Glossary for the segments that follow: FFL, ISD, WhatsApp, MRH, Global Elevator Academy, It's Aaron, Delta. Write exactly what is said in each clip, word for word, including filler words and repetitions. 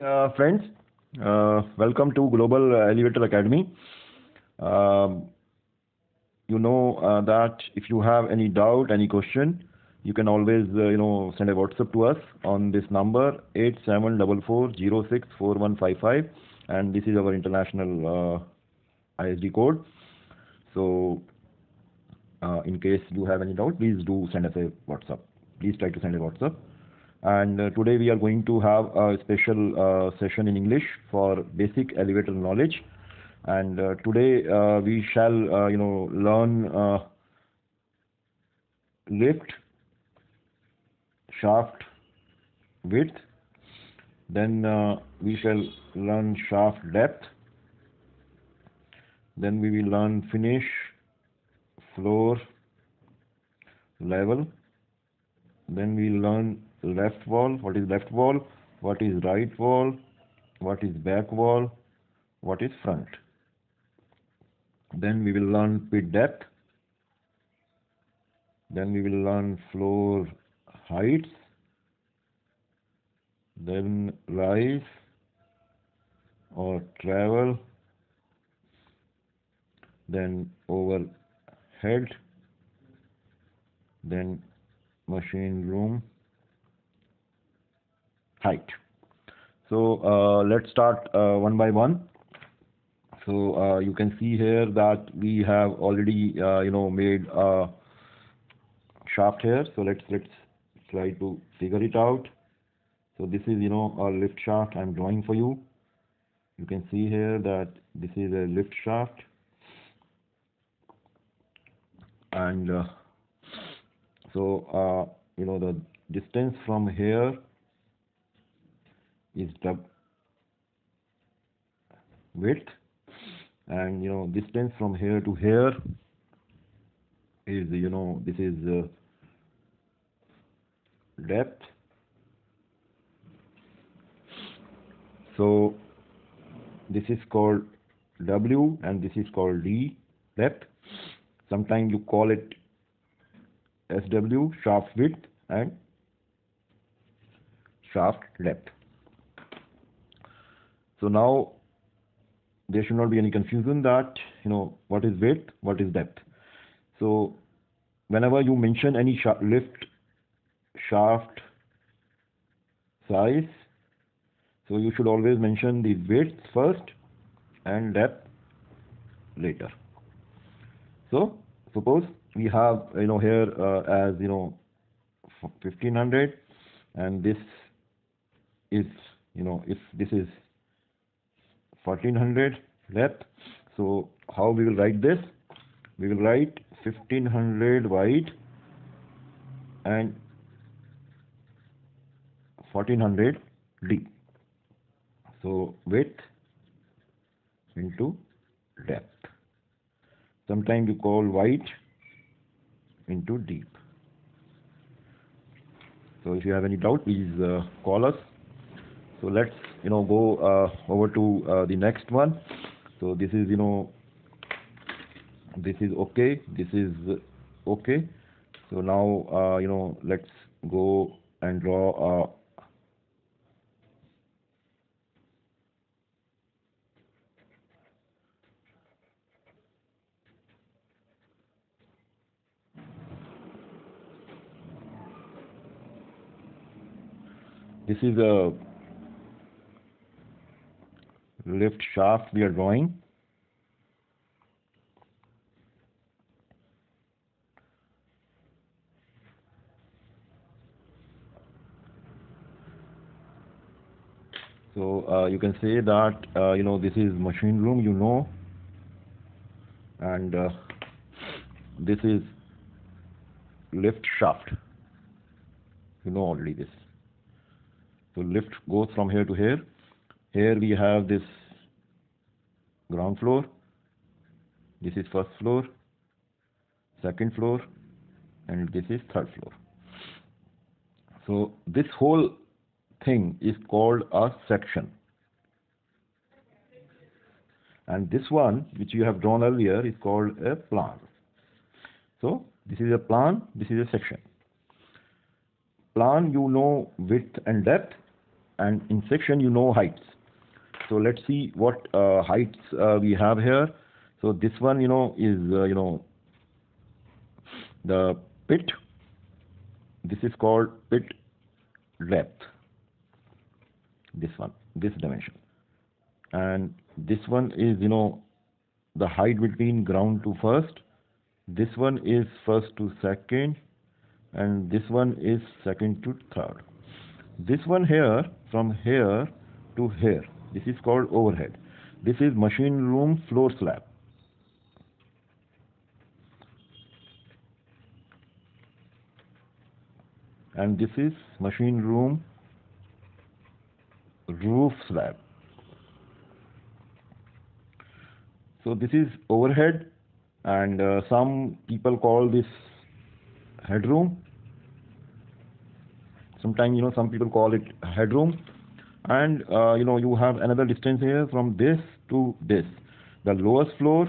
Uh, friends, uh, welcome to Global Elevator Academy. Um, you know uh, that if you have any doubt, any question, you can always uh, you know send a WhatsApp to us on this number eight seven four four zero six four one five five, and this is our international uh, I S D code. So, uh, in case you have any doubt, please do send us a WhatsApp. Please try to send a WhatsApp. And uh, today we are going to have a special uh, session in English for basic elevator knowledge. And uh, today uh, we shall, uh, you know, learn uh, lift, shaft width. Then uh, we shall learn shaft depth. Then we will learn finish, floor, level. Then we learn left wall, what is left wall, what is right wall, what is back wall, what is front. Then we will learn pit depth. Then we will learn floor heights. Then rise or travel. Then overhead. Then machine room height. So uh, let's start uh, one by one. So uh, you can see here that we have already uh, you know made a shaft here. So let's let's try to figure it out. So this is you know a lift shaft I'm drawing for you. You can see here that this is a lift shaft, and uh, so uh, you know the distance from here is the width, and you know distance from here to here is you know this is uh, depth. So this is called W and this is called D, depth. Sometimes you call it S W, shaft width, and shaft depth. So now there should not be any confusion that you know what is width, what is depth. So whenever you mention any shaft, lift shaft size, so you should always mention the width first and depth later. So suppose we have you know here uh, as you know fifteen hundred, and this is you know if this is fourteen hundred depth. So how we will write this? We will write fifteen hundred wide and fourteen hundred deep. So width into depth. Sometimes you call wide into deep. So if you have any doubt, please uh, call us. So let's you know go uh, over to uh, the next one. So this is you know this is okay, this is okay. So now uh, you know let's go and draw a this is a lift shaft we are drawing. So uh, you can say that uh, you know this is machine room, you know, and uh, this is lift shaft, you know already this. So lift goes from here to here. Here we have this ground floor, this is first floor, second floor, and this is third floor. So this whole thing is called a section. And this one which you have drawn earlier is called a plan. So this is a plan, this is a section. Plan you know width and depth. and in section you know heights. So let's see what uh, heights uh, we have here. So this one, you know, is uh, you know the pit. This is called pit depth. This one, this dimension, and this one is you know the height between ground to first. This one is first to second, and this one is second to third. This one here, from here to here, this is called overhead. This is machine room floor slab. And this is machine room roof slab. So this is overhead, and uh, some people call this headroom. Sometimes, you know, some people call it headroom. And, uh, you know, you have another distance here from this to this. The lowest floor,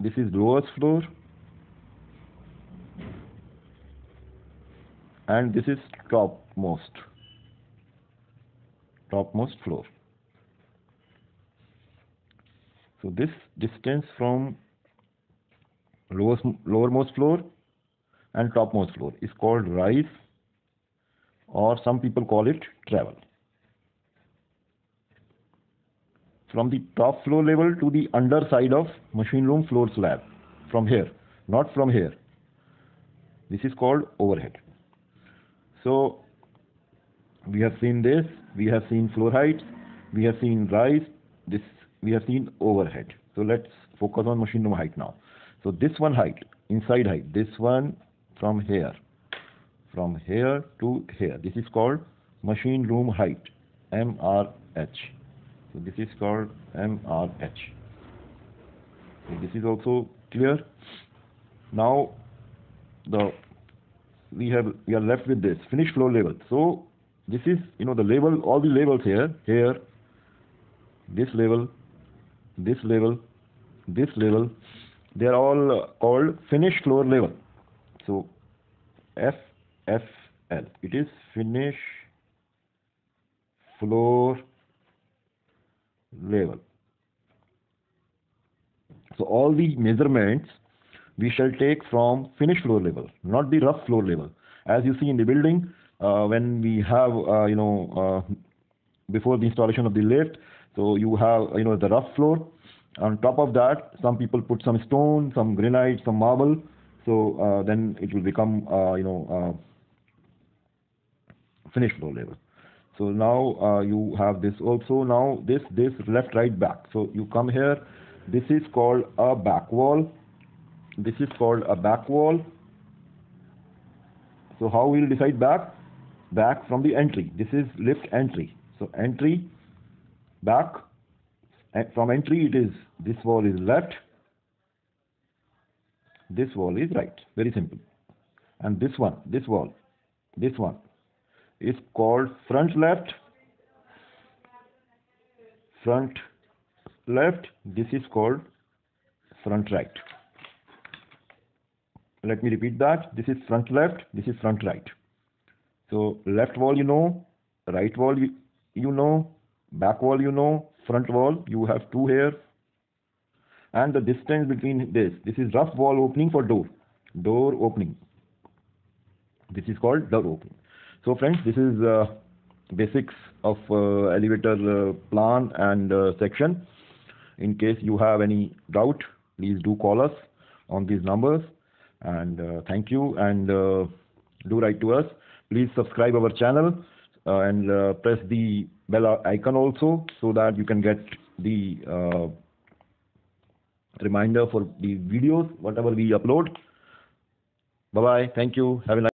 this is lowest floor. And this is topmost, topmost floor. So this distance from lowest, lowermost floor and topmost floor is called rise, or some people call it travel. From the top floor level to the underside of machine room floor slab, from here, not from here. This is called overhead. So we have seen this, we have seen floor heights, we have seen rise, this we have seen overhead. So let's focus on machine room height now. So this one height, inside height, this one from here, from here to here. This is called machine room height, M R H. So this is called M R H. So this is also clear. Now the we have we are left with this finished floor level. So this is you know the level, all the levels here, here, this level, this level, this level. They are all called finished floor level. So F F L. It is finished floor level. So all the measurements we shall take from finished floor level, not the rough floor level. As you see in the building, uh, when we have uh, you know uh, before the installation of the lift, so you have you know the rough floor. On top of that, some people put some stone, some granite, some marble. So uh, then it will become uh, you know uh, finished floor level. So now uh, you have this also. Now this this left, right, back. So you come here. This is called a back wall. This is called a back wall. So how we will decide back? Back from the entry. This is lift entry. So entry, back. And from entry it is, this wall is left, this wall is right. Very simple. And this one, this wall, this one is called front left, front left, this is called front right. Let me repeat that. This is front left, this is front right. So left wall you know, right wall you, you know, back wall you know, front wall, you have two here, and the distance between this, this is rough wall opening for door, door opening. This is called door opening. So friends, this is uh, basics of uh, elevator uh, plan and uh, section. In case you have any doubt, please do call us on these numbers, and uh, thank you, and uh, do write to us. Please subscribe our channel uh, and uh, press the bell icon also, so that you can get the uh, reminder for the videos, whatever we upload. Bye bye. Thank you. Have a nice day.